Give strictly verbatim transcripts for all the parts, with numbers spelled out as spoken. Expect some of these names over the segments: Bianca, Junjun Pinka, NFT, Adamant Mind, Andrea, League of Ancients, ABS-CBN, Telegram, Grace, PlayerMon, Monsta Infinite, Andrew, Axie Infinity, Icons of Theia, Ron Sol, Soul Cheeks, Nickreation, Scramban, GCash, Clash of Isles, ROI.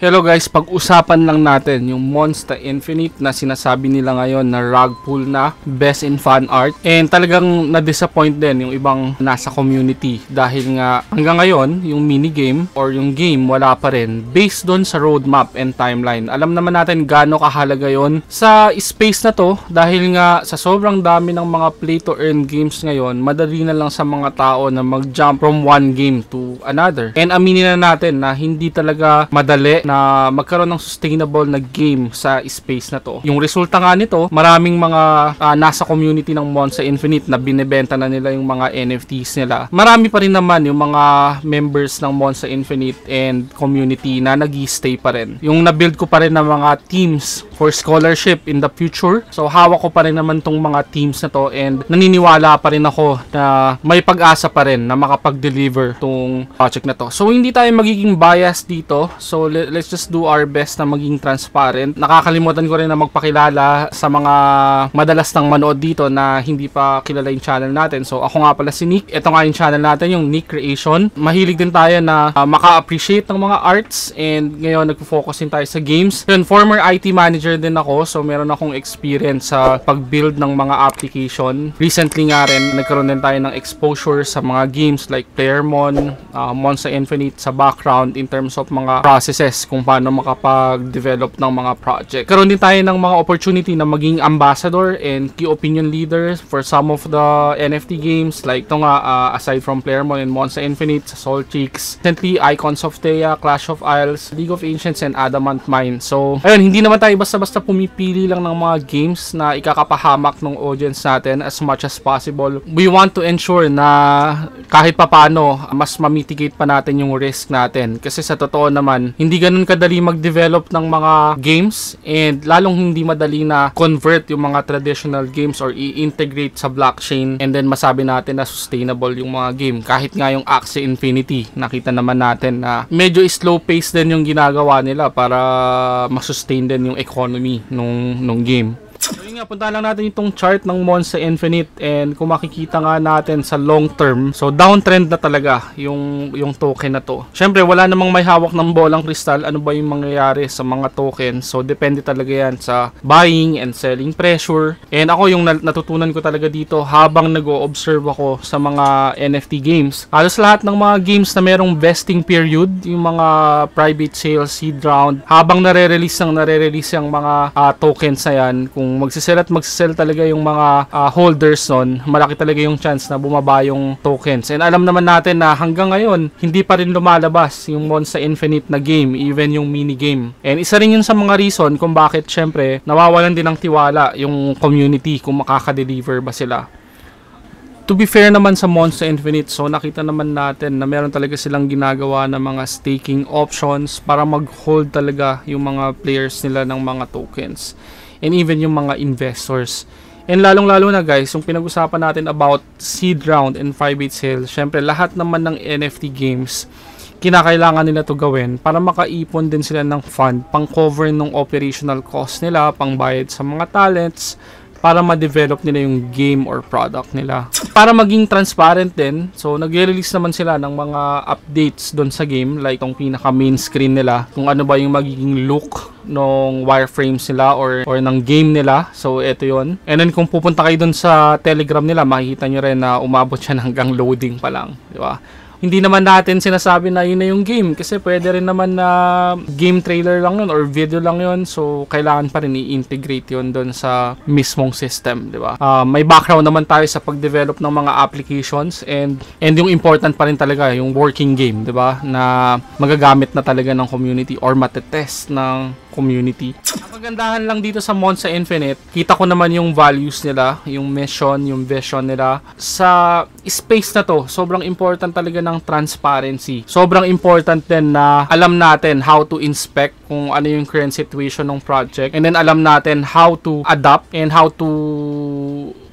Hello guys, pag-usapan lang natin yung Monsta Infinite na sinasabi nila ngayon na rug pull na, best in fan art. And talagang na-disappoint din yung ibang nasa community dahil nga hanggang ngayon yung minigame or yung game wala pa rin based doon sa roadmap and timeline. Alam naman natin gaano kahalaga yon sa space na to dahil nga sa sobrang dami ng mga play to earn games ngayon, madali na lang sa mga tao na mag-jump from one game to another. And aminin na natin na hindi talaga madali na magkaroon ng sustainable na game sa space na to. Yung resulta nga nito, maraming mga uh, nasa community ng Monsta Infinite na binebenta na nila yung mga N F Ts nila. Marami pa rin naman yung mga members ng Monsta Infinite and community na nag-stay pa rin. Yung nabuild ko pa rin ng mga teams for scholarship in the future. So hawak ko pa rin naman tong mga teams na to and naniniwala pa rin ako na may pag-asa pa rin na makapag-deliver tong project na to. So hindi tayo magiging biased dito. So let's let's just do our best na maging transparent. Nakakalimutan ko rin na magpakilala sa mga madalas nang manood dito na hindi pa kilala yung channel natin. So ako nga pala si Nick. Ito nga yung channel natin, yung Nickreation. Mahilig din tayo na uh, maka-appreciate ng mga arts and ngayon nagpo-focus din tayo sa games. Yun, former I T manager din ako. So meron akong experience sa pag-build ng mga application. Recently nga rin, nagkaroon din tayo ng exposure sa mga games like PlayerMon, uh, Monsta Infinite sa background in terms of mga processes kung paano makapag-develop ng mga project. Karoon din tayo ng mga opportunity na maging ambassador and key opinion leaders for some of the N F T games like ito nga, uh, aside from PlayerMon and Monsta Infinite, sa Soul Cheeks, recently Icons of Theia, Clash of Isles, League of Ancients, and Adamant Mind. So, ayun, hindi naman tayo basta-basta pumipili lang ng mga games na ikakapahamak ng audience natin as much as possible. We want to ensure na kahit papano, mas ma-mitigate pa natin yung risk natin. Kasi sa totoo naman, hindi ganun kadali mag-develop ng mga games and lalong hindi madali na convert yung mga traditional games or i-integrate sa blockchain and then masabi natin na sustainable yung mga game. Kahit nga yung Axie Infinity, nakita naman natin na medyo slow pace din yung ginagawa nila para masustain din yung economy nung, nung game. So yun nga, punta lang natin itong chart ng Monsta Infinite and kung makikita nga natin sa long term, so downtrend na talaga yung, yung token na to. Syempre wala namang may hawak ng bolang kristal, ano ba yung mangyayari sa mga token. So depende talaga yan sa buying and selling pressure. And ako yung natutunan ko talaga dito habang nag-o-observe ako sa mga N F T games. Halos lahat ng mga games na merong vesting period, yung mga private sales, seed round, habang nare-release ng nare-release yung mga uh, tokens na yan, kung magsisell at magsisell talaga yung mga uh, holders nun, malaki talaga yung chance na bumaba yung tokens. And alam naman natin na hanggang ngayon, hindi pa rin lumalabas yung Monsta Infinite na game, even yung mini game. And isa rin yun sa mga reason kung bakit syempre nawawalan din ng tiwala yung community kung makakadeliver ba sila. To be fair naman sa Monsta Infinite, so nakita naman natin na meron talaga silang ginagawa ng mga staking options para mag-hold talaga yung mga players nila ng mga tokens. And even yung mga investors. And lalong-lalo na guys, yung pinag-usapan natin about seed round and private sale, syempre lahat naman ng N F T games, kinakailangan nila to gawin para makaipon din sila ng fund pang-cover ng operational cost nila, pang-bayad sa mga talents, para ma-develop nila yung game or product nila. Para maging transparent din, so nag-release naman sila ng mga updates doon sa game, like itong pinaka-main screen nila, kung ano ba yung magiging look ng wireframes nila or, or ng game nila. So eto yon. And then kung pupunta kayo doon sa Telegram nila, makikita nyo rin na umabot siya hanggang loading pa lang, di ba? Hindi naman natin sinasabi na yun na yung game kasi pwede rin naman na game trailer lang yun or video lang yun. So kailangan pa rin i-integrate yun doon sa mismong system, di ba? Uh, may background naman tayo sa pag-develop ng mga applications and and yung important pa rin talaga yung working game, di ba? Na magagamit na talaga ng community or matetest ng community. Ang kagandahan lang dito sa Monsta Infinite, kita ko naman yung values nila, yung mission, yung vision nila. Sa space na to, sobrang important talaga ng transparency. Sobrang important din na alam natin how to inspect kung ano yung current situation ng project and then alam natin how to adapt and how to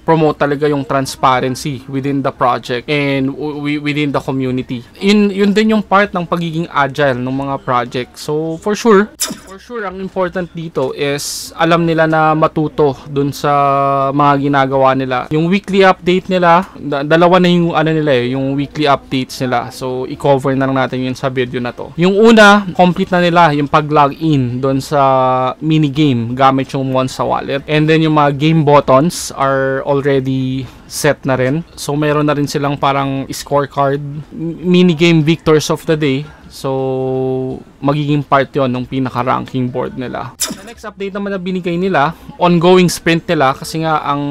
promote talaga yung transparency within the project and within the community. Yun, yun din yung part ng pagiging agile ng mga project. So for sure, for sure ang important dito is alam nila na matuto dun sa mga ginagawa nila. Yung weekly update nila, dalawa na yung ano nila eh, yung weekly updates nila. So i-cover na lang natin yun sa video na to. Yung una, complete na nila yung pag-login dun sa minigame gamit yung Monsta Wallet. And then yung mga game buttons are already set na rin. So meron na rin silang parang scorecard, minigame victors of the day. So magiging part yun ng pinaka-ranking board nila. The next update naman na binigay nila, ongoing sprint nila, kasi nga ang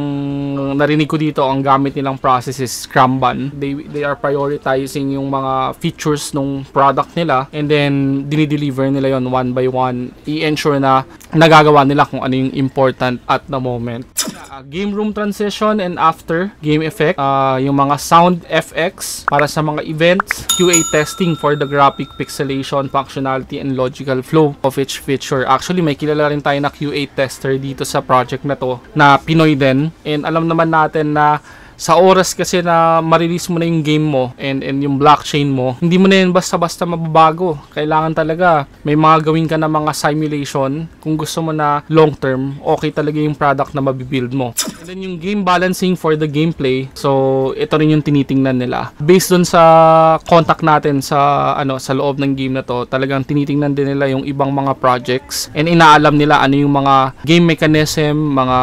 narinig ko dito, ang gamit nilang process is Scramban. They, they are prioritizing yung mga features ng product nila and then dinideliver nila yon one by one. I-ensure na nagagawa nila kung ano yung important at the moment. Uh, game room transition and after game effect, uh, yung mga sound F X para sa mga events, Q A testing for the graphic pixelation, functionality, and logical flow of each feature. Actually, may kilala rin tayo na Q A tester dito sa project na to na Pinoy din, and alam naman natin na sa oras kasi na ma-release mo na yung game mo and, and yung blockchain mo, hindi mo na yun basta-basta mababago. Kailangan talaga may mga gawin ka na mga simulation kung gusto mo na long term, okay talaga yung product na mabibuild mo. And then yung game balancing for the gameplay, so ito rin yung tinitingnan nila. Based dun sa contact natin sa, ano, sa loob ng game na to, talagang tinitingnan din nila yung ibang mga projects and inaalam nila ano yung mga game mechanism, mga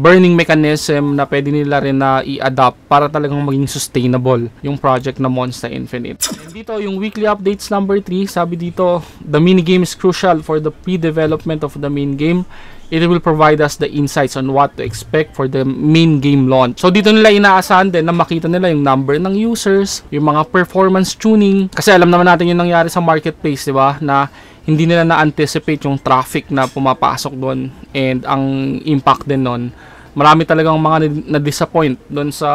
burning mechanism na pwede nila rin na i adapt para talagang maging sustainable yung project na Monsta Infinite. And dito yung weekly updates number three, sabi dito, the minigame is crucial for the pre-development of the main game. It will provide us the insights on what to expect for the main game launch. So dito nila inaasahan din na makita nila yung number ng users, yung mga performance tuning, kasi alam naman natin yung nangyari sa marketplace, di ba, na hindi nila na-anticipate yung traffic na pumapasok doon and ang impact din noon. Marami talagang mga na-disappoint doon sa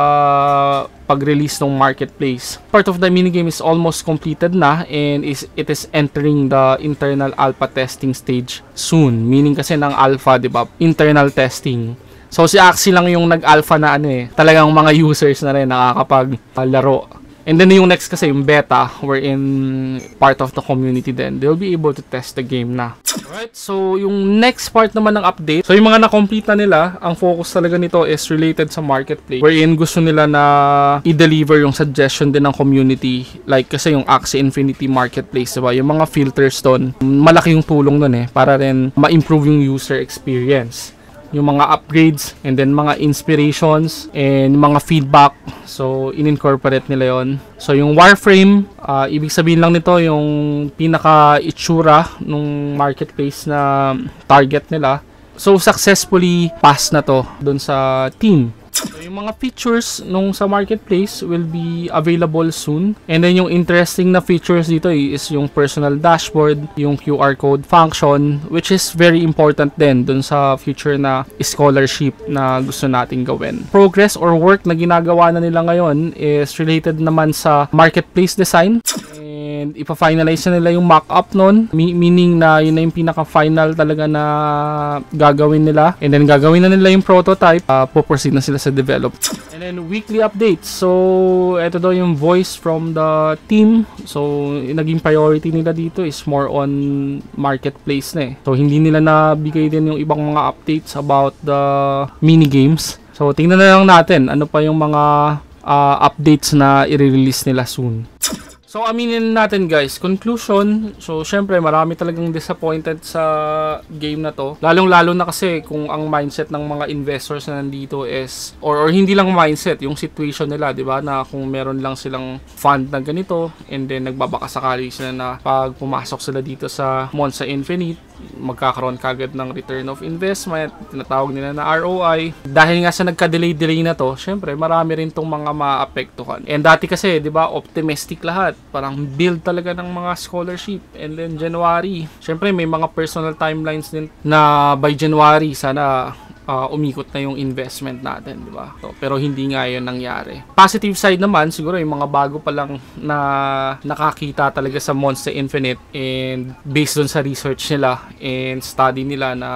pag-release ng marketplace. Part of the minigame is almost completed na and is, it is entering the internal alpha testing stage soon. Meaning kasi ng alpha, di ba? Internal testing. So si Axie lang yung nag-alpha na ano eh. Talagang mga users na rin nakakapaglaro. And then yung next kasi yung beta, wherein part of the community then they'll be able to test the game na. Alright, so yung next part naman ng update, so yung mga na-complete na nila, ang focus talaga nito is related sa marketplace, wherein gusto nila na i-deliver yung suggestion din ng community. Like kasi yung Axie Infinity Marketplace, diba? Yung mga filters doon, malaki yung tulong doon eh, para rin ma-improve yung user experience, yung mga upgrades and then mga inspirations and mga feedback. So in-incorporate nila yon. So yung wireframe, uh, ibig sabihin lang nito yung pinaka itsura nung marketplace na target nila. So successfully pass na to dun sa team. So yung mga features nung sa marketplace will be available soon. And then yung interesting na features dito is yung personal dashboard, yung Q R code function, which is very important din dun sa future na scholarship na gusto nating gawin. Progress or work na ginagawa na nila ngayon is related naman sa marketplace design. And ipa-finalize na nila yung mock-up nun, meaning na yun na yung pinaka-final talaga na gagawin nila. And then gagawin na nila yung prototype, uh, puproceed na sila sa develop. And then weekly updates, so eto daw yung voice from the team. So naging priority nila dito is more on marketplace na eh. So hindi nila nabigay din yung ibang mga updates about the minigames. So tingnan na lang natin ano pa yung mga uh, updates na i-release nila soon. So aminin natin guys, conclusion, so syempre marami talagang disappointed sa game na to. Lalong lalo na kasi kung ang mindset ng mga investors na nandito is, or, or hindi lang mindset, yung situation nila, di ba? Na kung meron lang silang fund na ganito, and then nagbabakasakali sila na pag pumasok sila dito sa Monsta Infinite, magkakaroon kagad ng return of investment, tinatawag nila na R O I. Dahil nga sa nagka-delay-delay na to, syempre marami rin tong mga maapektuhan. And dati kasi, di ba, optimistic lahat. Parang build talaga ng mga scholarship and then January. Siyempre may mga personal timelines din na by January sana uh, umikot na yung investment natin, di ba? So, pero hindi nga yun nangyari. Positive side naman siguro yung mga bago pa lang na nakakita talaga sa Monsta Infinite and based dun sa research nila and study nila na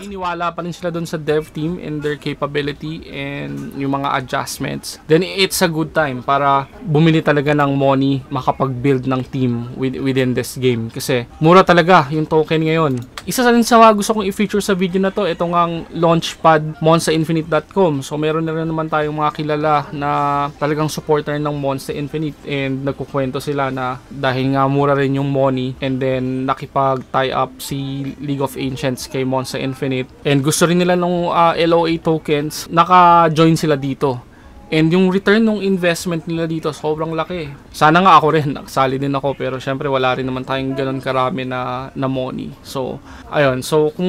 naniniwala pa rin sila doon sa dev team and their capability and yung mga adjustments, then it's a good time para bumili talaga ng money, makapag-build ng team with, within this game. Kasi mura talaga yung token ngayon. Isa sa rin sa mga gusto kong i-feature sa video na to, ito ngang launchpad monsta infinite dot com. So meron na rin naman tayong mga kilala na talagang supporter ng Monsta Infinite and nagkukwento sila na dahil nga mura rin yung money and then nakipag-tie up si League of Ancients kay Monsta Infinite and gusto rin nila ng uh, L O A tokens, naka-join sila dito. And yung return ng investment nila dito, sobrang laki. Sana nga ako rin, nagsali din ako, pero syempre wala rin naman tayong ganun karami na, na money. So, ayun. So, kung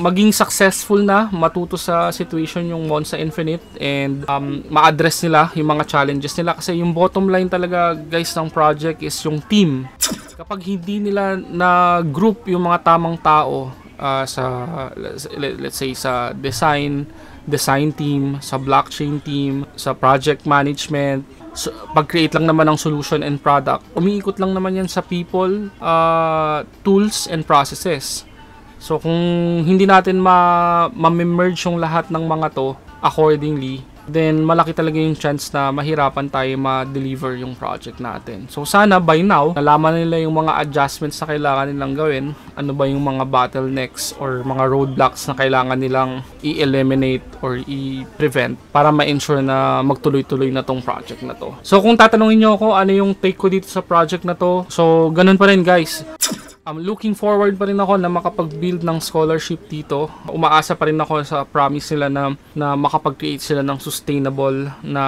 maging successful na, matuto sa situation yung Monsta Infinite and um, ma-address nila yung mga challenges nila. Kasi yung bottom line talaga, guys, ng project is yung team. Kapag hindi nila na-group yung mga tamang tao uh, sa, let's say, sa design, design team, sa blockchain team, sa project management, so, pag-create lang naman ng solution and product, umiikot lang naman yan sa people, uh, tools, and processes. So kung hindi natin ma-merge yung lahat ng mga to accordingly, then malaki talaga yung chance na mahirapan tayo ma-deliver yung project natin. So sana by now, nalaman nila yung mga adjustments na kailangan nilang gawin. Ano ba yung mga bottlenecks or mga roadblocks na kailangan nilang i-eliminate or i-prevent para ma-ensure na magtuloy-tuloy na tong project na to. So kung tatanungin nyo ako, ano yung take ko dito sa project na to? So ganun pa rin, guys. I'm looking forward pa rin ako na makapag-build ng scholarship dito. Umaasa pa rin ako sa promise nila na, na makapag-create sila ng sustainable na,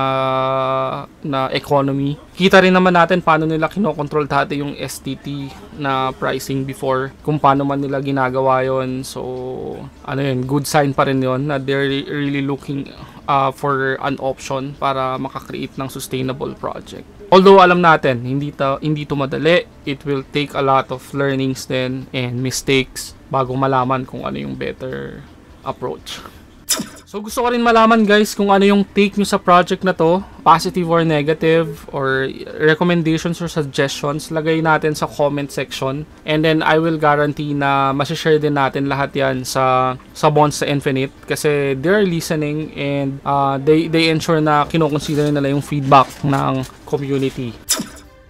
na economy. Kita rin naman natin paano nila kinokontrol dati yung S T T na pricing before. Kung paano man nila ginagawa yon. So, ano yun, good sign pa rin yon na they're really looking uh, for an option para makakreate ng sustainable project. Although alam natin, hindi, ta, hindi to madali. It will take a lot of learnings then and mistakes bago malaman kung ano yung better approach. So gusto ko rin malaman, guys, kung ano yung take nyo sa project na to. Positive or negative or recommendations or suggestions, lagay natin sa comment section. And then I will guarantee na masishare din natin lahat yan sa, sa Monsta Infinite. Kasi they're listening and uh, they, they ensure na kinoconsider nila yung feedback ng community.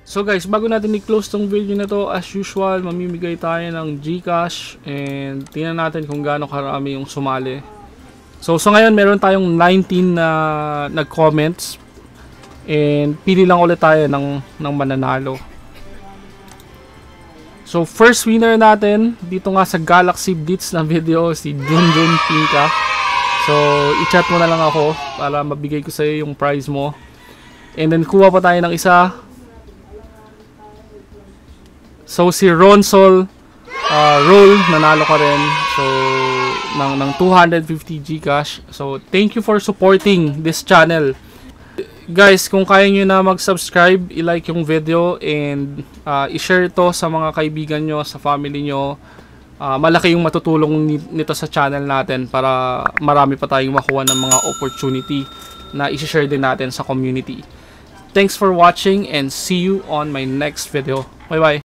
So guys, bago natin i-close tong video na to, as usual, mamimigay tayo ng GCash and tingnan natin kung gaano karami yung sumali. So, so ngayon meron tayong nineteen na nag-comments and pili lang ulit tayo ng, ng mananalo. So first winner natin dito nga sa Galaxy Beats na video, si Junjun Pinka. So i-chat mo na lang ako para mabigay ko sa iyo yung prize mo. And then kuha pa tayo ng isa. So si Ron Sol uh, Roll, nanalo ka rin. So ng, ng two hundred fifty GCash. So thank you for supporting this channel. Guys, kung kaya nyo na mag-subscribe, i-like yung video and uh, i-share to sa mga kaibigan nyo, sa family nyo. Uh, malaki yung matutulong nito sa channel natin para marami pa tayong makuha ng mga opportunity na i-share din natin sa community. Thanks for watching and see you on my next video. Bye bye!